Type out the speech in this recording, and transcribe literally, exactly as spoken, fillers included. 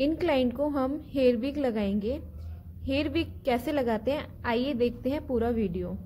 इन client को हम hair wig लगाएंगे। हेयर विग कैसे लगाते हैं आइए देखते हैं पूरा वीडियो।